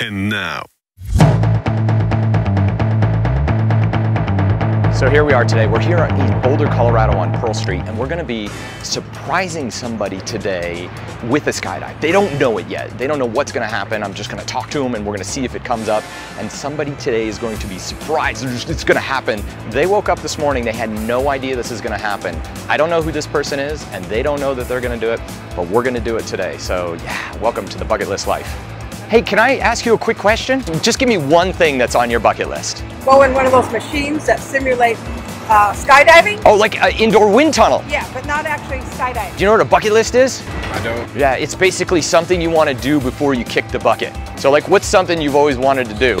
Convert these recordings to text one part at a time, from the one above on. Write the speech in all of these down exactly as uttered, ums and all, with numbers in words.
and now. So here we are today. We're here in Boulder, Colorado on Pearl Street, and we're gonna be surprising somebody today with a skydive. They don't know it yet. They don't know what's gonna happen. I'm just gonna talk to them and we're gonna see if it comes up. And somebody today is going to be surprised. It's gonna happen. They woke up this morning, they had no idea this is gonna happen. I don't know who this person is and they don't know that they're gonna do it, but we're gonna do it today. So yeah, welcome to the Bucket List Life. Hey, can I ask you a quick question? Just give me one thing that's on your bucket list. Go in one of those machines that simulate uh, skydiving. Oh, like an indoor wind tunnel. Yeah, but not actually skydiving. Do you know what a bucket list is? I don't. Yeah, it's basically something you want to do before you kick the bucket. So like, what's something you've always wanted to do? I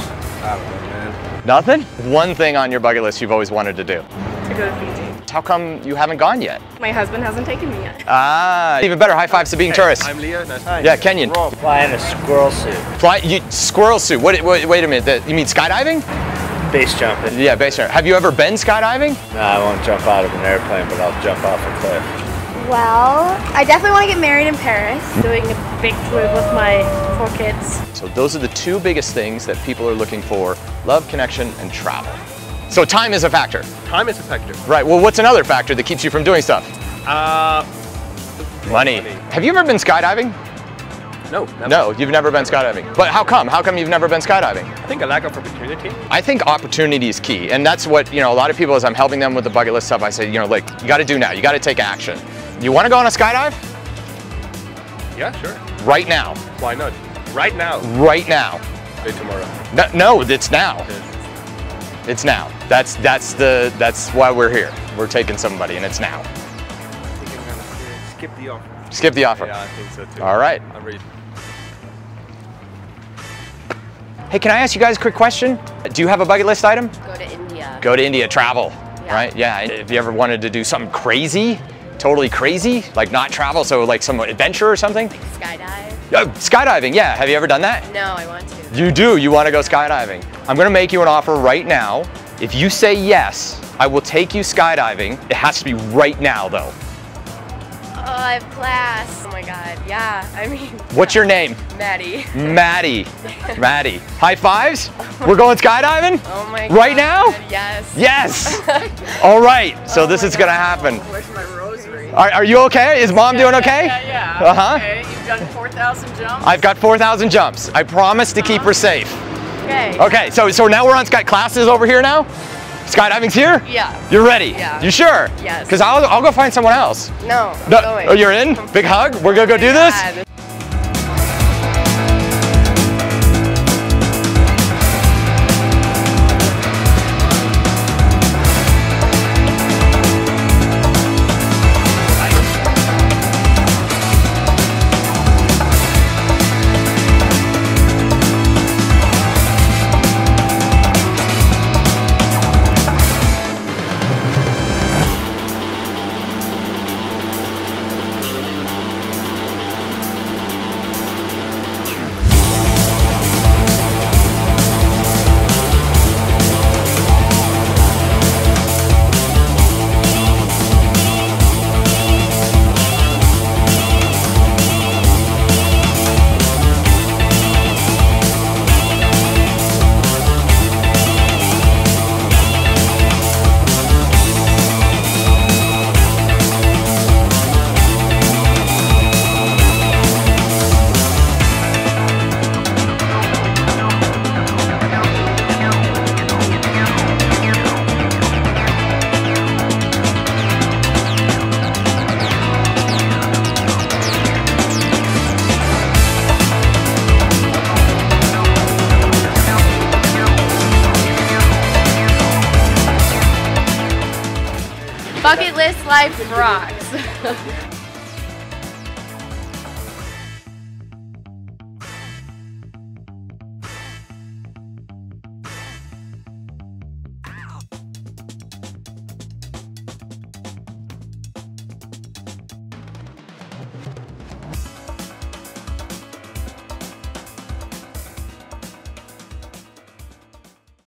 don't know, man. Nothing? One thing on your bucket list you've always wanted to do? To go to Fiji. How come you haven't gone yet? My husband hasn't taken me yet. Ah, even better. High fives to being hey, tourists. I'm Leo. Nice. Hi. Yeah, Kenyan. Rob. Fly in a squirrel suit. Fly, you, squirrel suit. What, wait, wait a minute. That, you mean skydiving? Base jumping. Yeah, base jumping. Have you ever been skydiving? No, I won't jump out of an airplane, but I'll jump off a cliff. Well, I definitely want to get married in Paris. Doing a big trip with my four kids. So those are the two biggest things that people are looking for: love, connection, and travel. So time is a factor. Time is a factor. Right, well what's another factor that keeps you from doing stuff? Uh, money. money. Have you ever been skydiving? No. Never. No, you've never been skydiving. But how come? How come you've never been skydiving? I think a lack of opportunity. I think opportunity is key. And that's what, you know, a lot of people, as I'm helping them with the bucket list stuff, I say, you know, like, you gotta do now, you gotta take action. You wanna go on a skydive? Yeah, sure. Right now. Why not? Right now. Right now. Maybe tomorrow. No, no, it's now. Okay. It's now. That's that's the that's why we're here. We're taking somebody, and it's now. I think I'm gonna skip the offer. Skip the offer. Yeah, I think so too. All right. I'm ready. Hey, can I ask you guys a quick question? Do you have a bucket list item? Go to India. Go to India. Travel. Yeah. Right? Yeah. If you ever wanted to do something crazy, totally crazy, like not travel, so like some adventure or something. Like skydive. Oh, skydiving, yeah. Have you ever done that? No, I want to. You do, you want to go skydiving. I'm gonna make you an offer right now. If you say yes, I will take you skydiving. It has to be right now though. Oh, I have class. Oh my God, yeah, I mean. What's your name? Maddie. Maddie, Maddie. High fives? We're going skydiving? Oh my God. Right now? Yes. Yes. All right, so oh this is God. Gonna happen. Where's my rosary? Are, are you okay? Is mom yeah, doing okay? Yeah, yeah, yeah. Uh-huh. Okay. Done four thousand jumps? I've got four thousand jumps. I promise to keep her safe. Okay. Okay, so so now we're on Sky classes over here now? Skydiving's here? Yeah. You're ready? Yeah. You sure? Yes. Because I'll, I'll go find someone else. No, I'm no, going. Oh, you're in? Big hug? We're going to go do this? Yeah. Bucket List Life rocks.